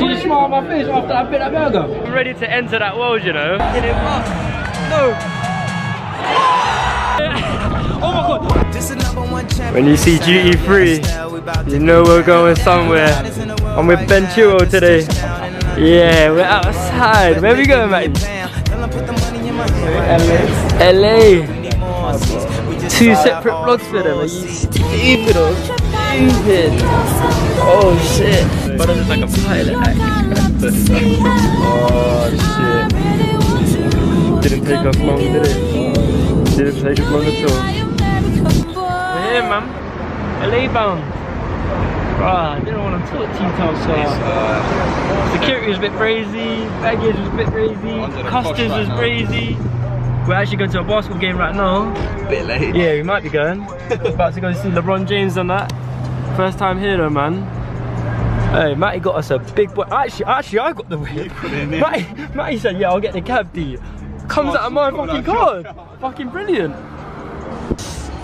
see the smile on my face after I bit that burger. I'm ready to enter that world, you know. Get it up. No. Oh my god. When you see duty free, you know we're going somewhere. I'm with Ben Chiro today. Yeah, we're outside. Where are we going, mate? LA. Two separate vlogs for them. Are you stupid or stupid? Oh shit. But it's like a pilot actually. Oh shit. Didn't take us long, did it? Didn't take us long at all. We're here, man. LA bound. Bruh, I didn't want to talk to you, Tom, so security was a bit crazy, baggage was a bit crazy, customs was crazy. We're actually going to a basketball game right now. A bit late. Yeah, we might be going. About to go see LeBron James and that. First time here though, man. Hey, Matty got us a big boy. Actually, I got the win. Matty said, yeah, I'll get the cab, D. Comes out of my fucking card. Fucking brilliant.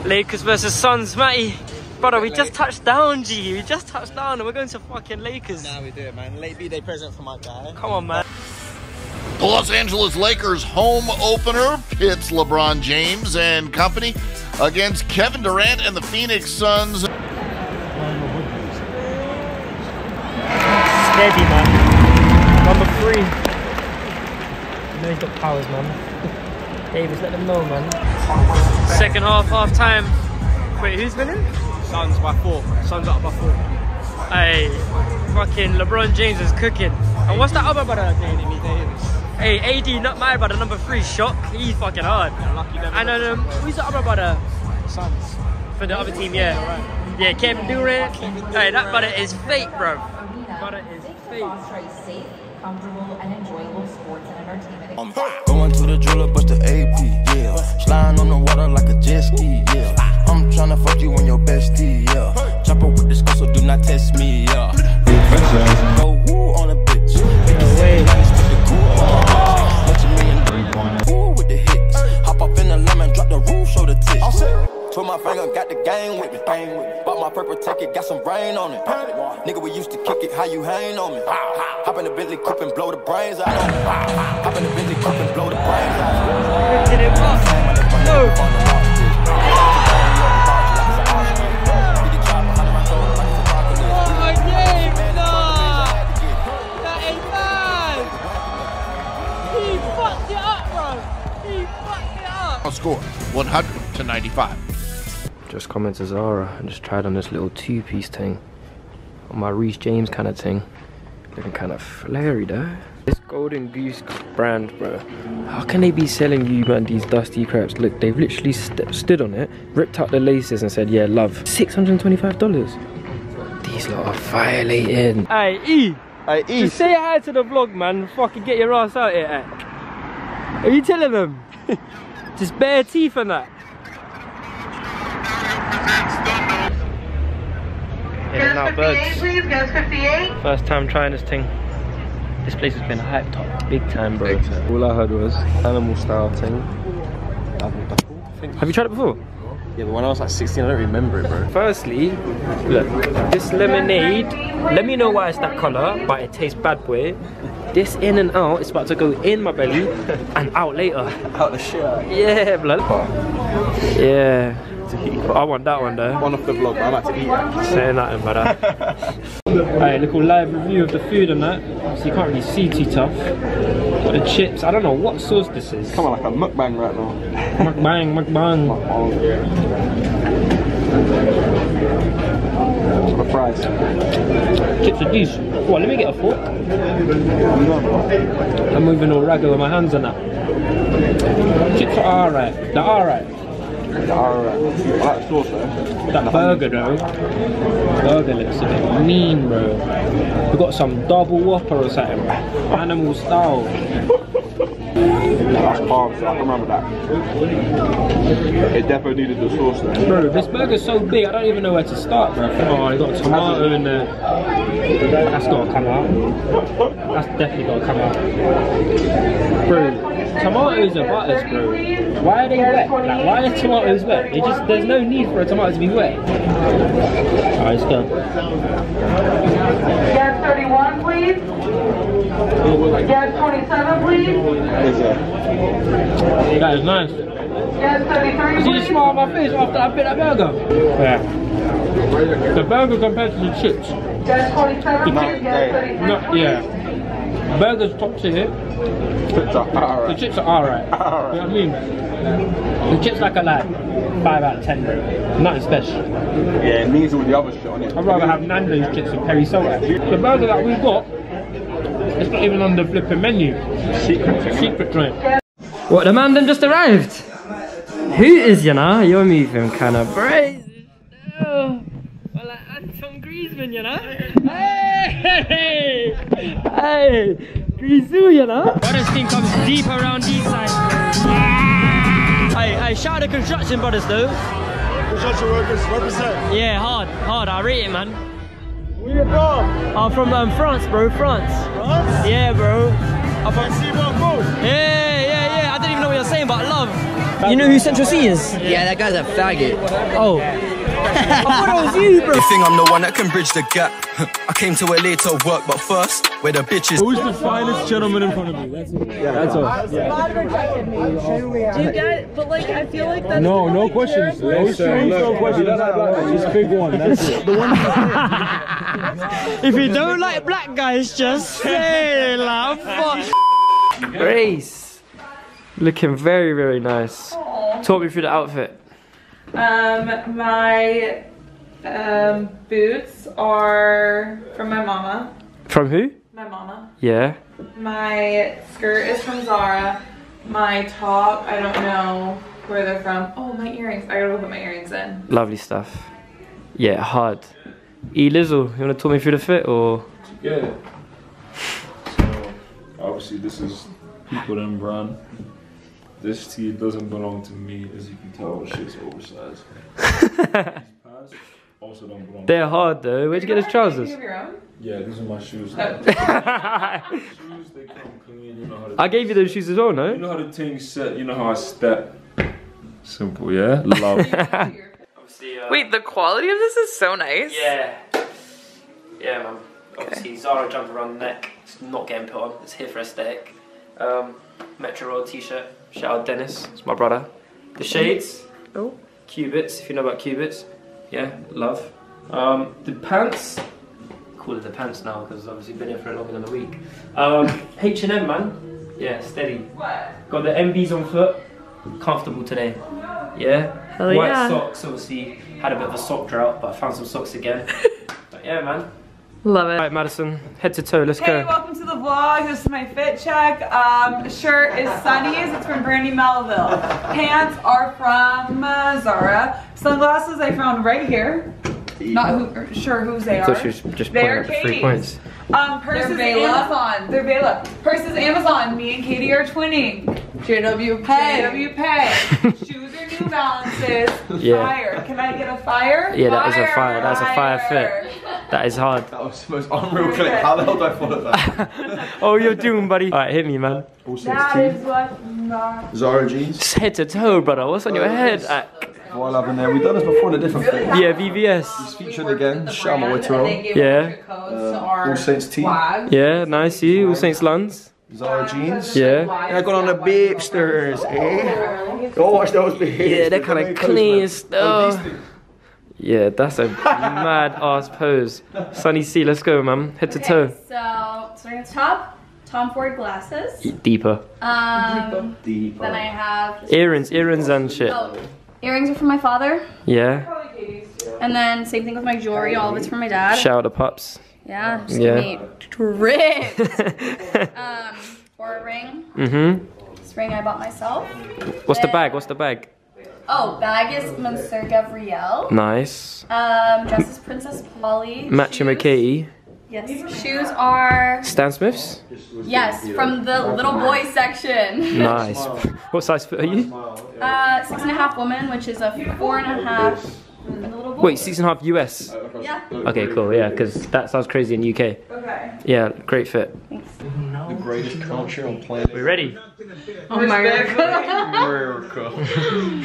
Lakers versus Suns, Matty. Brother, we just touched down, G. We just touched down and we're going to fucking Lakers. Nah, we do it, man. Late B-Day present for my guy. Come on, man. The Los Angeles Lakers home opener pits LeBron James and company against Kevin Durant and the Phoenix Suns. Steady, man. Number three. You know he's got powers, man. Davis, let them know, man. Second half, half-time. Wait, who's winning? Suns by 4. Suns up by 4. Hey, fucking LeBron James is cooking. And what's that other brother? Hey, AD, not my brother, number 3, Shock. He's fucking hard. And then, who's the other brother? Suns. For the other team, yeah. Yeah, Kevin Durant. Hey, that brother is fake, bro. Brother is fake. Comfortable and enjoyable sports and entertainment. I'm going to the driller, but the AP, yeah. Sliding on the water like a jet ski, yeah. I'm tryna fuck you on your bestie, yeah. Hey. Chopper with this girl, so do not test me, yeah. Go woo on a bitch. Make the way nice with the cool on the bitch. Let your man 3 pointers. Woo with the hits. Hey. Hop up in the lemon, drop the roof, show the tits. Put my finger, got the gang with me. Bought my purple ticket, got some rain on it. Nigga, we used to kick it, how you hang on me? Hop in the Bentley coupe and blow the brains out on me. Hop in the Bentley coupe and blow the brains out on me. Score 100 to 95. Just come into Zara and just tried on this little two-piece thing, on my Reece James kind of thing, looking kind of flary though. This Golden Goose brand, bro, how can they be selling you, man, these dusty craps? Look, they've literally stood on it, ripped out the laces and said, yeah, love, $625. These lot are violating. Aye, E. Aye, E. Just say hi to the vlog, man. Fucking get your ass out here. Are you telling them? Just bare teeth on that. In-N-Out birds. Please, first time trying this thing. This place has been hyped up big time, bro. All I heard was animal style thing. Have you tried it before? Yeah, but when I was like 16, I don't remember it, bro. Firstly, look, this lemonade, let me know why it's that colour, but it tastes bad, boy. This In-N-Out is about to go in my belly and out later. Out the shit. Yeah, blood. Yeah. I want that one though. One off the vlog, but I'm about to eat it. Say nothing, brother. Alright, little live review of the food and that. So you can't really see too tough. Got the chips. I don't know what sauce this is. Come on, like a mukbang right now. Mukbang. Mukbang. Yeah. For the fries. Chips are decent. Well, let me get a fork. I'm moving all ragged with my hands on that. Chips are alright. They're alright. That sauce though. That burger though. Burger looks a bit mean, bro. We've got some double whopper or something. Animal style. That's carbs, I can remember that. It definitely needed the sauce though. Bro, this burger's so big, I don't even know where to start, bro. Oh, you got a tomato in there. That's gotta come out. That's definitely gotta come out. Bro. Tomatoes are butters, bro. Why are they wet? Like, why are tomatoes wet? They just, there's no need for a tomato to be wet. Alright, let's go. Gas 31, please. please. Gas 27, please. That is nice. Gas 33, please. See the smile on my face after I bit that burger. Yeah. The burger compared to the chips. Gas 47, the chips. Gas 33, no, yeah. Burger's top tier. The chips are alright. Right. You know what I mean? The chips like a lie. 5 out of 10 bro. Nothing special. Yeah, it means all the other shit on it. I'd rather have Nando's chips and peri soda. The burger that we've got, it's not even on the flipping menu. Secret drink. What, the man then just arrived? Who is, you know? You're moving kind of crazy. Oh, well, like Anton Griezmann, you know? Hey! Hey! Griezmann, you know? Brothers team comes deep around these sides. Hey, shout out to construction brothers though. Construction workers, represent. Yeah, hard, I rate it, man. Where you from? I'm from France, bro, France. France? Yeah, bro. I'm from... Yeah, I didn't even know what you were saying, but love. You know who Central C is? Yeah, that guy's a faggot. Oh. I thought I was you, bro. You think I'm the one that can bridge the gap? I came to LA to work, but first, where the bitches. Who's the finest gentleman in front of you? That's all. Yeah, that's all. Yeah. Do you guys, but like, I feel like that's. No, no questions. No questions. No questions. Just pick one. That's it. The one. If you don't like black guys, just say love. Grace, looking very, very nice. Talk me through the outfit. My boots are from my mama. From who? My mama. Yeah. My skirt is from Zara. My top, I don't know where they're from. Oh, my earrings. I gotta put my earrings in. Lovely stuff. Yeah, hard. E-Lizzle, you wanna talk me through the fit or? Yeah. So, obviously this is people in brand. This tee doesn't belong to me, as you can tell, shit's oversized. These pants also don't belong. They're hard though. Where'd you get those trousers? Yeah, these are my shoes. Shoes, they come clean, you know how to. I gave you those shoes as well, no? You know how the thing's set, you know how I step. Simple, yeah? Love. Wait, the quality of this is so nice. Yeah. Yeah, man. Obviously, okay. Zara jumper around the neck. It's not getting put on. It's here for aesthetic. Metro Royal t-shirt. Shout out Dennis, it's my brother. The shades, oh. Cubits, if you know about cubits. Yeah, love. The pants, call it the pants now because obviously been here for longer than a week. H&M, man, yeah, steady. What? Got the MBs on foot, comfortable today. Yeah, hell white yeah. Socks, obviously had a bit of a sock drought, but I found some socks again. But yeah, man. Love it. Alright Madison, head to toe, let's go. Hey, welcome to the vlog. This is my fit check. Shirt is Sunny's, it's from Brandy Melville. Pants are from Zara. Sunglasses I found right here. Not who, sure whose they are. So she's just they're out the 3 points. Purses Amazon. They're Vela. Purses Amazon. Me and Katie are twinning. JW pay. JW pay. Shoes are New Balances. Yeah. Fire. Can I get a fire? Yeah, fire. That is a fire. That's a fire fit. That is hard. That was the most unreal clip. How the hell did I follow that? Oh, you're doomed, buddy. Alright, hit me, man. That is what not. Zara jeans. Just head to toe, brother. What's on your head? While having there, we've done this before in a different thing. Yeah, VVS. It's featured again. Shout out to her. Yeah. All Saints tee. Yeah, nice. You. All Saints Luns. Zara jeans. Yeah. And I got on the Babesters, eh? Go watch those babes. Yeah, they're kind of clean stuff. Yeah, that's a mad ass pose. Sunny C, let's go, ma'am. Head to toe. So, starting at the top, Tom Ford glasses. Deeper. Deeper. Then I have earrings and shit. Oh, earrings are from my father. Yeah. And then same thing with my jewelry. All of it's from my dad. Shout out to pups. Yeah. Just yeah. Trick. Or a ring. Mm-hmm. This ring I bought myself. What's then, the bag? What's the bag? Oh, bag is Monsieur Gabrielle. Nice. Dress is Princess Polly. Matching McKay. Yes. Shoes are... Stan Smith's? Yes, from the little boy section. Nice. What size foot are you? 6.5 woman, which is a 4.5 little boy. Wait, 6.5 US? Yeah. Okay, cool, yeah, because that sounds crazy in UK. Okay. Yeah, great fit. Thanks. No. greatest country on planet. We ready? America.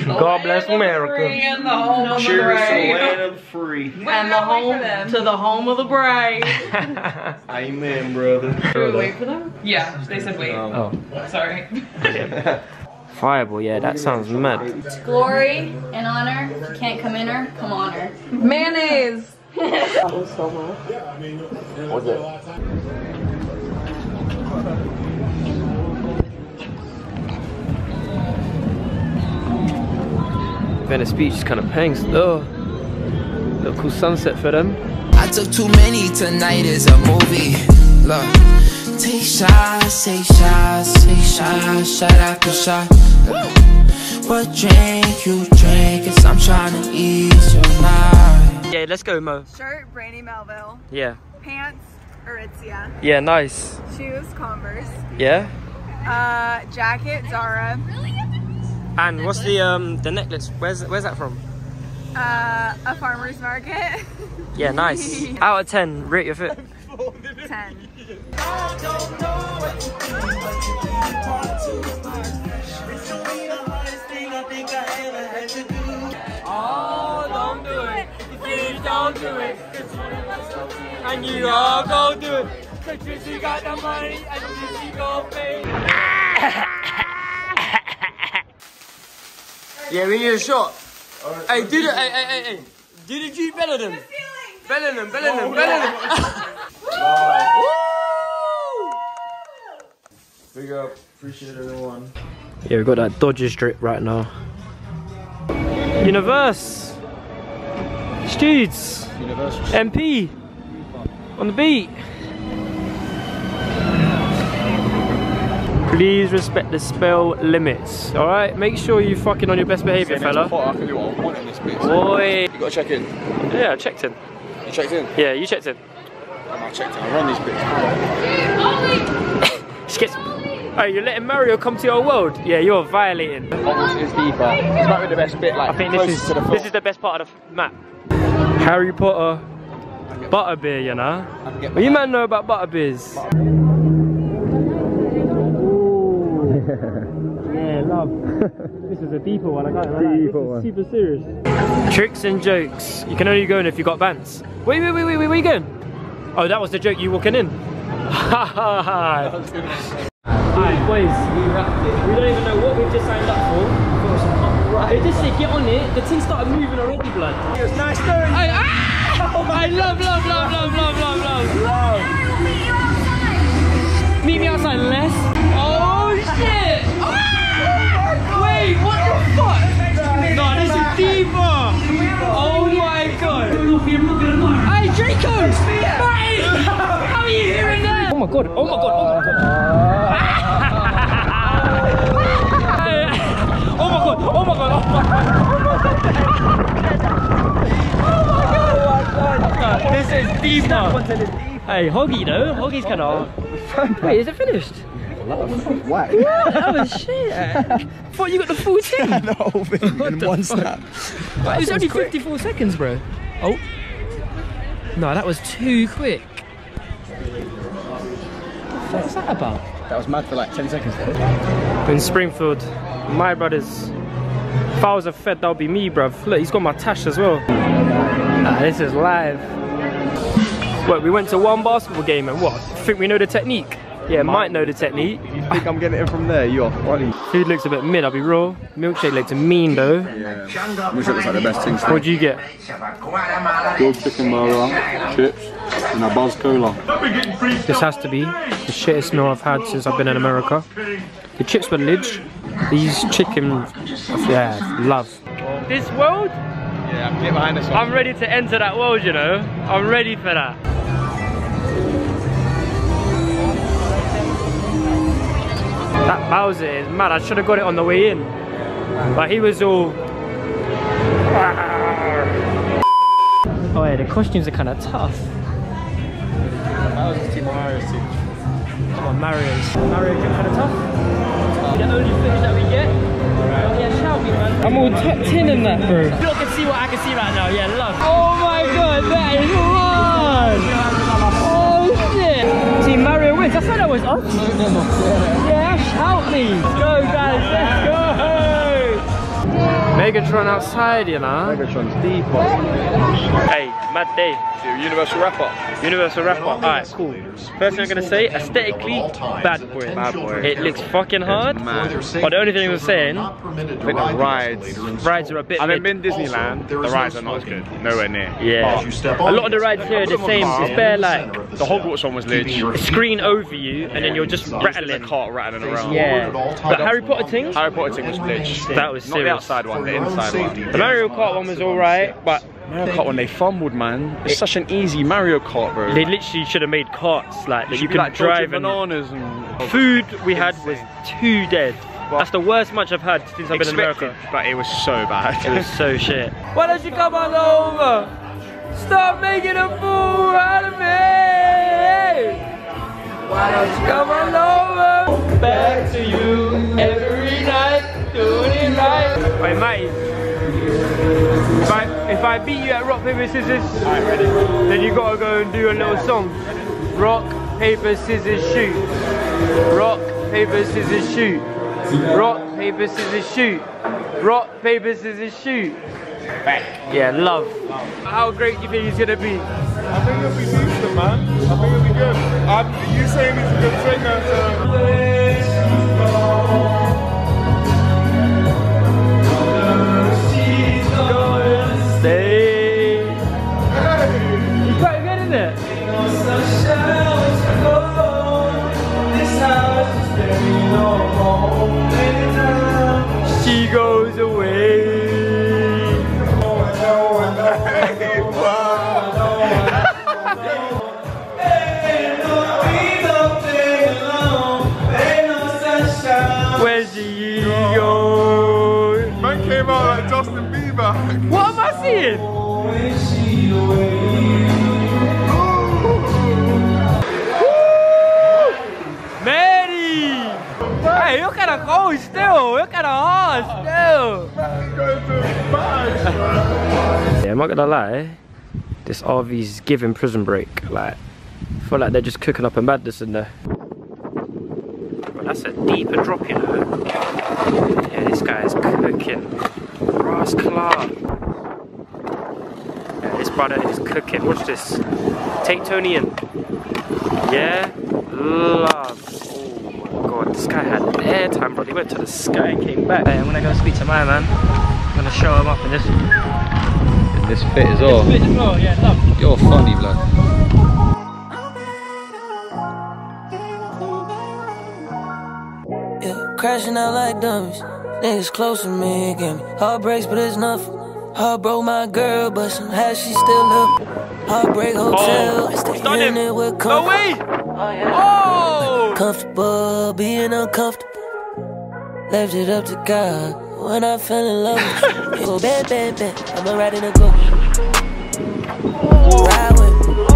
God bless America. And the home of the land of the free. And the home to the home of the brave. Amen, brother. Should we wait for them? Yeah, they said wait. Oh, sorry. Fireball, yeah, that sounds mad. It's glory and honor. You can't come in her, come on her. Mayonnaise. That was so much. What's it? Venice Beach is kind of pangs though. Little cool sunset for them. I took too many tonight is a movie. Look. Take shots, take shots, take shots, shot after shot. What drink you drink? Cause I'm trying to ease your mind. Yeah, let's go, Mo. Shirt, Brandy Melville. Yeah. Pants, Aritzia. Yeah, nice. Shoes, Converse. Yeah. Jacket, Zara. And what's the necklace? Where's that from? A farmer's market. Yeah, nice. Out of 10, rate your fit. 10. I don't know what to do, but you keep on too much. This will be the hardest thing I think I ever had to do. Oh, don't do it. Please don't do it. Cause one of us will do it. And you all go do it. Cause Trissy got the money and Trissy go pay. Yeah, we need a shot. Hey, do the G Bellingham. Bellingham. Woo! Big up, appreciate everyone. Yeah, we've got that Dodgers drip right now. Universe! Studes! MP! On the beat! Please respect the spell limits, alright? Make sure you fucking on your best behaviour, fella. I can do what I want in this bitch. Boy! You gotta check in. Yeah, I checked in. You checked in? Yeah, you checked in. I checked out, I run these bits. Oh, you're letting Mario come to your world? Yeah, you're violating. Hogwarts is deeper. This might be the best bit, like, I think this is the best part of the map. Harry Potter, butterbeer, you know? Well, you man know about butterbeers. Yeah, love. This is a deeper one, I can't lie. This is super serious. Tricks and jokes. You can only go in if you got Vans. Wait, where are you going? Oh, that was the joke, you walking in. Hi, boys. We wrapped it. We don't even know what we've just signed up for. They just said get on it. The tin started moving already, blood. It was nice doing. I love. Meet me outside, Les. Oh shit! Wait, what the fuck? No, this is deeper. Oh my god. Hey, Draco! How are you hearing that? Oh my god. This is deeper. Hey, Hoggy though. Hoggy's kind of... Wait, is it finished? What? Oh shit! Thought you got the full thing? The whole thing in one snap. It was only 54 seconds, bro. Oh. No, that was too quick. What was that about? That was mad for like 10 seconds there. In Springfield, my brothers. If I was a fed, that would be me, bruv. Look, he's got my tash as well. Nah, this is live. Wait, we went to one basketball game and what? Think we know the technique? Yeah, might know the technique. If you think I'm getting it from there, you are funny. Food looks a bit mid, I'll be raw. Milkshake looks mean though. Yeah. Milkshake looks like the best thing. What'd you get? Grilled chicken burger, chips, and a Buzz Cola. This has to be the shittest meal I've had since I've been in America. The chips were lidge. These chicken, yeah, love. This world? Yeah, I'm getting behind this one. I'm ready to enter that world, you know. I'm ready for that. That Bowser is mad. I should have got it on the way in. But he was all... Oh yeah, the costumes are kind of tough. Bowser's team or Mario's team? Come on, Mario's. Mario's kind of tough. The only footage that we get. Oh yeah, shall we, man? I'm all tucked in that, bro. Look and see what I can see right now. Yeah, love. Oh my god, that is hard! Oh shit! See, Mario wins. I said I was on. Yeah, shout me. Go guys, let's go. Megatron outside, you know. Megatron's deep. Hey, mad day. Universal wrap-up. Universal wrap-up. Alright, cool. First thing I'm gonna say, aesthetically, bad boy. Bad boy. It looks fucking hard. But the only thing I'm saying, the rides. Rides are a bit. I've been Disneyland. The rides are not as good. Nowhere near. Yeah. A lot of the rides here are the same. It's bare like the Hogwarts one was legit. Screen over you, and then you're just rattling, cart rattling around. Yeah. But Harry Potter thing. Harry Potter thing was legit. That was serious. Not the outside one, the inside one. The Mario Kart one was alright, but. Mario Kart when they fumbled, man. It's such an easy Mario Kart, bro. They literally should have made carts like that you could like, drive and bananas and food we had was too dead. Well, that's the worst much I've had since I've been in America. But it was so bad. It was so shit. Why don't you come on over? Stop making a fool out of me. Why don't you come on over? Back to you every night, duty night. Wait, mate. If I beat you at rock, paper, scissors, then you gotta go and do a little song. Rock, paper, scissors, shoot. Rock, paper, scissors, shoot. Rock, paper, scissors, shoot. Rock, paper, scissors, shoot. Back. Yeah, love. How great do you think he's gonna be? I think he'll be decent, man. I think he'll be good. You saying he's a good singer, so... She goes away. Where she goes? Man came out like Justin Bieber. What am I seeing? Hey, look at her goal still, look at her heart still. Yeah, I'm not gonna lie, this RV's giving Prison Break. Like, I feel like they're just cooking up a madness in there. Well, that's a deeper drop, you know. Yeah, this guy is cooking. Brass Clark. Yeah, this brother is cooking. Watch this. Take Tony in. Yeah, love. God, this guy had airtime, bro. He went to the sky and came back. Hey, I'm gonna go speak to my man. I'm gonna show him up in this. In this fit as well. This fit as well, yeah, love. You're funny, blood. Yeah, crashing out like dummies. Niggas close to me again. Heartbreaks, but it's nothing. Heart broke my girl, but somehow she's still up. Heartbreak hotel. Oh, it's done him. No way. Oh, yeah. Oh. Comfortable, being uncomfortable. Left it up to God when I fell in love. Go bad, bad, bad. I'ma ride in a go. Ride with me. I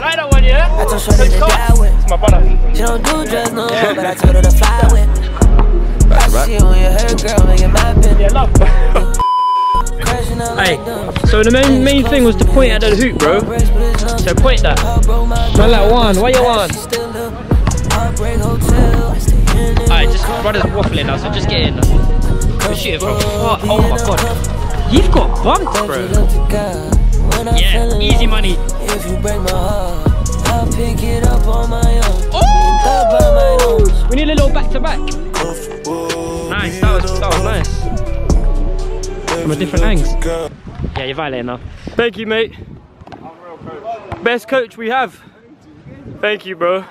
like that one, yeah? I told Shorty to die with. It's my brother. She don't do drugs, no, but I told her to fly with. I see you when you're her girl, and you're my bitch. Yeah, love. Hey, so the main thing was to point at the hoop, bro. So point that. Man, like one. Why you one? Alright, just brother's waffling now, so just get in. Oh shit, bro. Oh my god. You've got bumped, bro. Yeah, easy money. Oh! We need a little back to back. Nice, that was nice. From a different angle. Yeah, you're violating now. Thank you, mate. Best coach we have. Thank you, bro.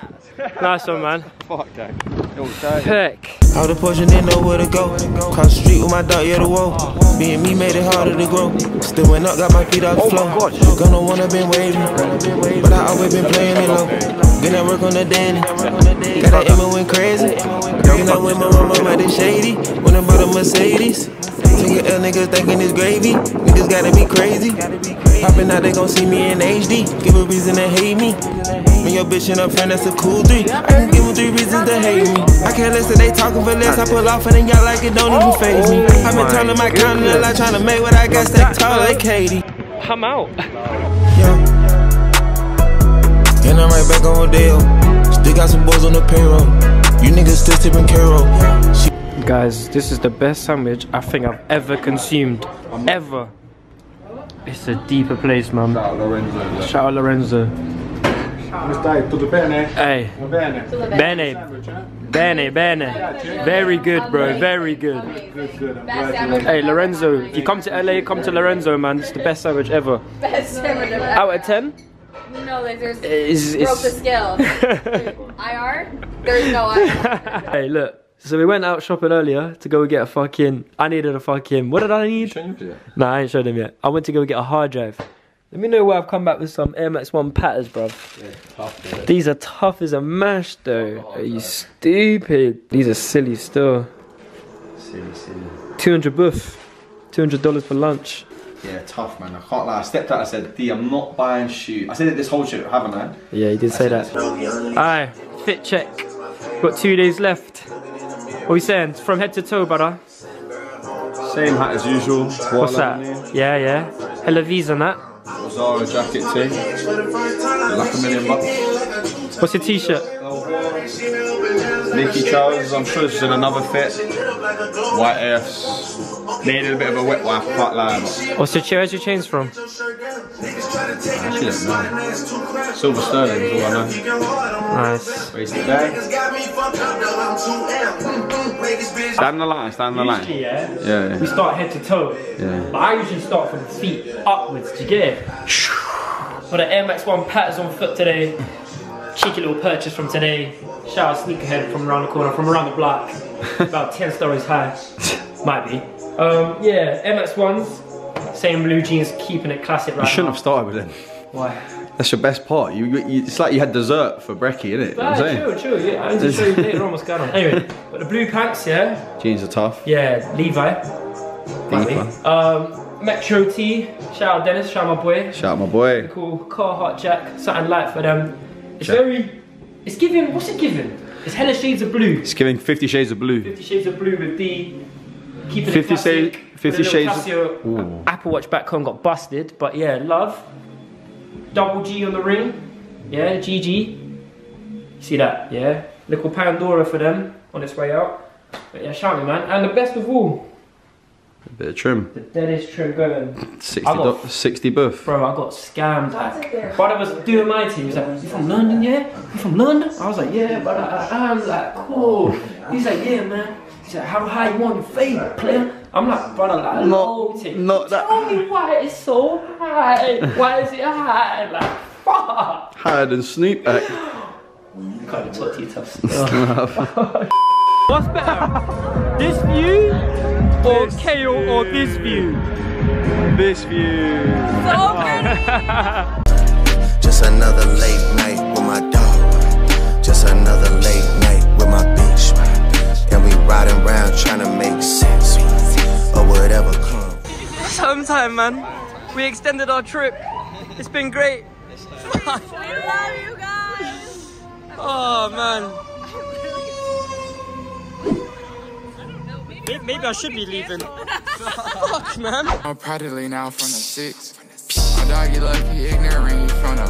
Nice one, man. Fuck that. Heck. Out of portion, didn't know where to go. Cross the street with my dog, yeah, the wall. Me and me made it harder to grow. Still went up, got my feet out the floor. Oh my gosh. Gonna wanna been waiting. But I always been playing it low. Gonna work on the dandy. Got that Emma went crazy. You know when my mama like this shady. When I bought a Mercedes. Take L niggas thinking it's gravy. Niggas gotta be crazy. Popping out, they gon' see me in HD. Give a reason to hate me. When your bitch and her friend, that's a cool three. I can give them three reasons to hate me. I can't listen, they talking for less. I pull off and then y'all like it, don't even phase me. I've been telling my continent, like trying to make what I got stack tall like Katie. I'm out. Yo. And I'm right back on Odell. Stick got some boys on the payroll. You niggas still tipping Carol. Guys, this is the best sandwich I think I've ever consumed. Ever. It's a deeper place, man. Shout out Lorenzo. Yeah. Shout out Lorenzo. Tutto bene? Hey. Bene. Bene, bene. Very good, bro. Very good. Hey, Lorenzo. If you come to LA, come to Lorenzo, man. It's the best sandwich ever. Best sandwich ever. Out of 10? No, like there's broke the scale. IR? There's no IR. Hey, look. So we went out shopping earlier to go get a fucking... I needed a fucking... What did I need? Nah, I ain't showed him yet. I went to go get a hard drive. Let me know where I've come back with some Air Max 1 patters, bruv. Yeah, tough, dude. These are tough as a mash, though. Oh, are you stupid? These are silly still. Silly, silly. 200 buff. $200 for lunch. Yeah, tough, man. I can't lie. I stepped out and said, D, I'm not buying shoes. I said it this whole trip, haven't I? Yeah, you did say that. Aye, fit check. Got 2 days left. What are we saying? From head to toe, brother. Same hat as usual. What's that? Yeah, yeah. Hella V's on that. Zara jacket too. Like $1 million bucks. What's your t-shirt? Nikki trousers. I'm sure this is in another fit. White AFs. Needed a bit of a wet wipe, quite loud. What's your chair? Where's your chains from? Actually, no. Silver sterling is all I know. Nice. Wasted day. Stand the line, stand the line. Usually, yeah, yeah, we start head to toe. Yeah. But I usually start from the feet upwards. Do you get it? But the Air Max 1 patters on foot today. Cheeky little purchase from today. Shout out sneakerhead from around the corner, from around the block. About 10 stories high. Might be. Yeah, Air Max 1s. Same blue jeans, keeping it classic right now. You shouldn't have started with them. Why? That's your best part. It's like you had dessert for brekkie, innit? You know what I'm saying? True, yeah. I need to show you later on what's going on. Anyway, but the blue pants, yeah. Jeans are tough. Yeah, Levi. Metro T, shout out Dennis, shout out my boy. Shout out my boy. Cool, Carhartt Jack, something light for them. It's Jack. It's giving, what's it giving? It's hella shades of blue. It's giving 50 shades of blue. 50 shades of blue with D. Keeping 50 shades. Apple Watch back home got busted, but yeah, love. Double G on the ring. Yeah, GG. See that? Yeah. Little Pandora for them on its way out. But yeah, shout me, man. And the best of all, a bit of trim. The deadest trim going. 60 buff. Bro, I got scammed. Brother was doing my team. He was like, you from London, yeah? You from London? I was like, yeah, brother, I am. Like, cool. He's like, yeah, man. He's like, how high you want your favourite player? I'm like, brother, like, not that. Tell me why it's so high. Why is it high? Like, fuck. Higher than Snoop. Like. I can't even talk to you tough stuff. What's better? This view or kale or this view? This view. So pretty. Just another late night with my dog. Just another late night with my bitch. And we riding around trying to make sense or whatever comes. It's home time, man. We extended our trip. It's been great. We love you guys. Oh man. Maybe I should be leaving. Fuck, man. I'm proudly now from the 6. My doggy lucky ignorant from the